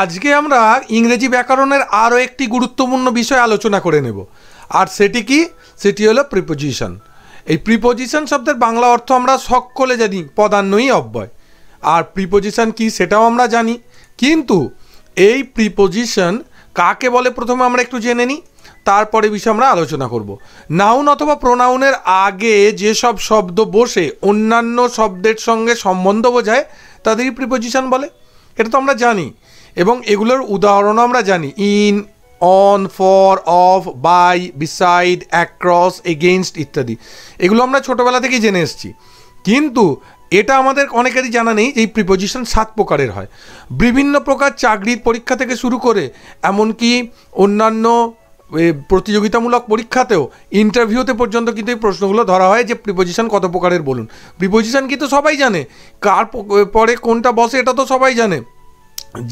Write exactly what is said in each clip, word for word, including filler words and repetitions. আজকে আমরা ইংরেজি ব্যাকরণের আরও একটি গুরুত্বপূর্ণ বিষয় আলোচনা করে নেব। আর সেটি কি? সেটি হলো প্রিপোজিশন। এই প্রিপোজিশন শব্দের বাংলা অর্থ আমরা সকলে জানি, পদান্বয়ী অব্যয়। আর প্রিপোজিশন কি সেটাও আমরা জানি, কিন্তু এই প্রিপোজিশন কাকে বলে প্রথমে আমরা একটু জেনে নিই, তারপরে বিষয়ে আমরা আলোচনা করব। নাউন অথবা প্রোনাউনের আগে যেসব শব্দ বসে অন্যান্য শব্দের সঙ্গে সম্বন্ধ বোঝায় তাদেরই প্রিপোজিশন বলে, এটা তো আমরা জানি এবং এগুলোর উদাহরণও আমরা জানি। In, on, for, of, by, beside, across, against ইত্যাদি, এগুলো আমরা ছোটোবেলা থেকেই জেনে এসেছি। কিন্তু এটা আমাদের অনেকেরই জানা নেই যে এই প্রিপোজিশন সাত প্রকারের হয়। বিভিন্ন প্রকার চাকরির পরীক্ষা থেকে শুরু করে এমনকি অন্যান্য প্রতিযোগিতামূলক পরীক্ষাতেও, ইন্টারভিউতে পর্যন্ত কিন্তু এই প্রশ্নগুলো ধরা হয় যে প্রিপোজিশন কত প্রকারের বলুন। প্রিপোজিশন কি তো সবাই জানে, কার পরে কোনটা বসে এটা তো সবাই জানে,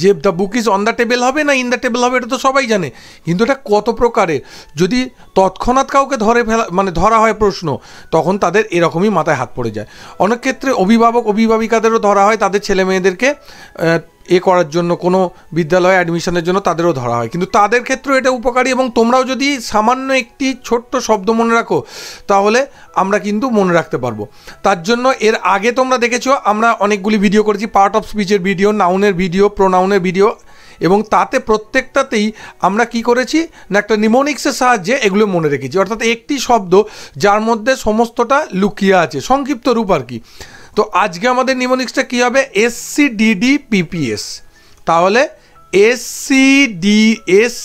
যে the book is on the table হবে না ইন দ্য টেবিল হবে এটা তো সবাই জানে, কিন্তু এটা কত প্রকারের। যদি তৎক্ষণাৎ কাউকে ধরে ফেলা মানে ধরা হয় প্রশ্ন, তখন তাদের এরকমই মাথায় হাত পড়ে যায়। অনেক ক্ষেত্রে অভিভাবক অভিভাবিকাদেরও ধরা হয় তাদের ছেলে মেয়েদেরকে এ করার জন্য, কোনো বিদ্যালয়ে অ্যাডমিশনের জন্য তাদেরও ধরা হয়, কিন্তু তাদের ক্ষেত্রেও এটা উপকারী। এবং তোমরাও যদি সামান্য একটি ছোট্ট শব্দ মনে রাখো তাহলে আমরা কিন্তু মনে রাখতে পারবো। তার জন্য এর আগে তোমরা দেখেছো আমরা অনেকগুলি ভিডিও করেছি, পার্ট অফ স্পিচের ভিডিও, নাউনের ভিডিও, প্রোনাউনের ভিডিও, এবং তাতে প্রত্যেকটাতেই আমরা কি করেছি না একটা নিমোনিক্সের সাহায্যে এগুলো মনে রেখেছি, অর্থাৎ একটি শব্দ যার মধ্যে সমস্তটা লুকিয়ে আছে, সংক্ষিপ্ত রূপ আর কি। তো আজকে আমাদের নিমোনিক্সটা কী হবে? S C DD PPS. তাহলে S C D S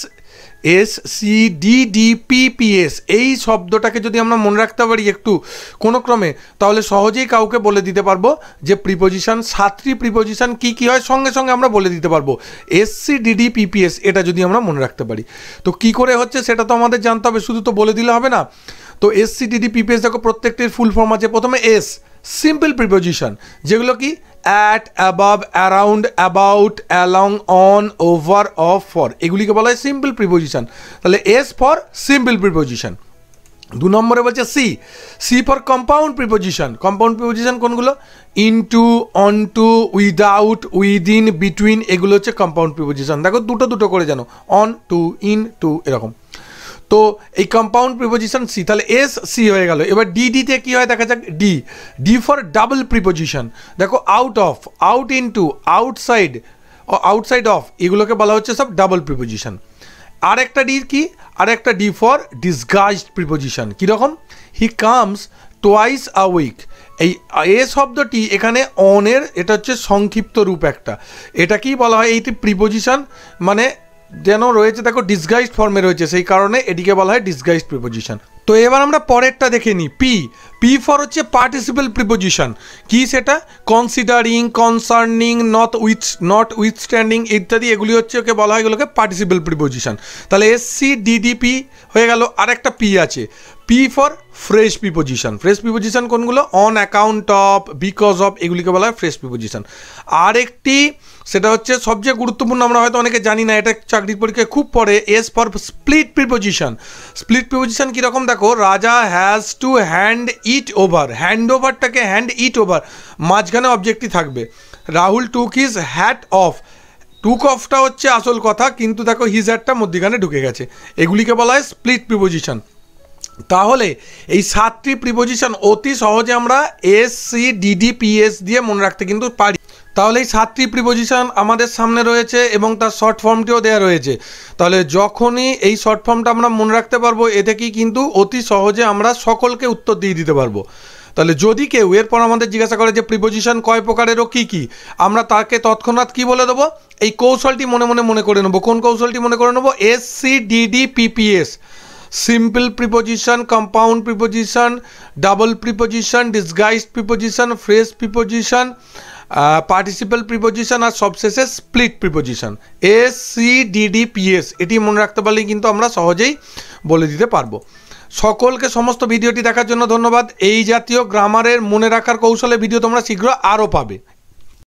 S C D D PPS এই শব্দটাকে যদি আমরা মনে রাখতে পারি একটু কোনো ক্রমে, তাহলে সহজেই কাউকে বলে দিতে পারবো যে প্রিপোজিশন সাতটি প্রিপোজিশন কি কি হয়, সঙ্গে সঙ্গে আমরা বলে দিতে পারবো এস সি ডিডি পিপিএস, এটা যদি আমরা মনে রাখতে পারি। তো কি করে হচ্ছে সেটা তো আমাদের জানতে হবে, শুধু তো বলে দিলে হবে না। তো এস সি ডিডি পিপিএস দেখো প্রত্যেকটির ফুল ফর্ম আছে। প্রথমে এস, সিম্পল প্রিপোজিশন, যেগুলো কি at, above, around, about, along, on, over, of, for, এগুলিকে বলা হয় সিম্পল প্রিপোজিশন। তাহলে এস ফর সিম্পল প্রিপোজিশন। দু নম্বরে বলছে C, C for compound preposition. Compound preposition কোনগুলো? Into, onto, without, within, between, এগুলো হচ্ছে কম্পাউন্ড প্রিপোজিশন। দেখো দুটো দুটো করে জানো, অন টু, ইন টু, এরকম। তো এই কম্পাউন্ড প্রিপোজিশন সি, তাহলে এস সি হয়ে গেল। এবার ডি, ডিতে কী হয় দেখা যাক। D, D for double preposition. দেখো out of, out into, outside, outside of, এগুলোকে বলা হচ্ছে সব ডাবল প্রিপোজিশন। আর একটা ডি কি? আর একটা ডি ফর ডিসগাইজড প্রিপোজিশন। কীরকম? He comes twice a week. এই এ শব্দটি এখানে অনের, এটা হচ্ছে সংক্ষিপ্ত রূপ একটা, এটা কি বলা হয় এইটি প্রিপোজিশন মানে যেন রয়েছে, দেখো ডিসগাইজড ফর্মে রয়েছে, সেই কারণে এটিকে বলা হয় ডিসগাইজড প্রিপোজিশন। তো এবার আমরা পরেরটা দেখে নিই। পি, পি ফর হচ্ছে পার্টিসিপেল প্রিপোজিশন। কি সেটা? Considering, concerning, not with, not withstanding ইত্যাদি, এগুলি হচ্ছে ওকে বলা হয়, এগুলোকে পার্টিসিপেল প্রিপোজিশন। তাহলে এস সি ডিডিপি হয়ে গেল। আর একটা পি আছে, P for fresh preposition. Fresh preposition কোনগুলো? On account of, because of, এগুলিকে বলা হয় ফ্রেশ প্রিপোজিশন। আর একটি সেটা হচ্ছে সবচেয়ে গুরুত্বপূর্ণ, আমরা হয়তো অনেকে জানি না, এটা চাকরির পরীক্ষায় খুব পড়ে, S for split preposition. Split preposition কীরকম? দেখো Raja has to hand it over, hand ওভারটাকে হ্যান্ড ইট ওভার, মাঝখানে অবজেক্টটি থাকবে। Rahul took his hat off, took অফটা হচ্ছে আসল কথা, কিন্তু দেখো হিজ হ্যাটটা মধ্যখানে ঢুকে গেছে, এগুলিকে বলা হয় স্প্লিট প্রিপোজিশন। তাহলে এই সাতটি প্রিপোজিশন অতি সহজে আমরা এস সি ডিডি পিএস দিয়ে মনে রাখতে কিন্তু পারি। তাহলে এই সাতটি প্রিপোজিশন আমাদের সামনে রয়েছে এবং তার শর্ট ফর্মটিও দেওয়া রয়েছে। তাহলে যখনই এই শর্ট ফর্মটা আমরা মনে রাখতে পারবো, এ থেকেই কিন্তু অতি সহজে আমরা সকলকে উত্তর দিয়ে দিতে পারবো। তাহলে যদি কেউ এরপর আমাদের জিজ্ঞাসা করে যে প্রিপোজিশন কয় প্রকারেরও কী কী, আমরা তাকে তৎক্ষণাৎ কী বলে দেবো? এই কৌশলটি মনে মনে মনে করে নেবো। কোন কৌশলটি মনে করে নেবো? S C DD PPS, simple preposition, compound preposition, double preposition, disguised preposition, fresh preposition, participle preposition, আর সবশেষে split preposition, S C DD PS. এটি মনে রাখতে পারলে কিন্তু আমরা সহজেই বলে দিতে পারবো। সকলকে সমস্ত ভিডিওটি দেখার জন্য ধন্যবাদ। এই জাতীয় গ্রামারের মনে রাখার কৌশলে ভিডিও তোমরা শীঘ্র আরও পাবে।